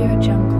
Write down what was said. Audio Jungle.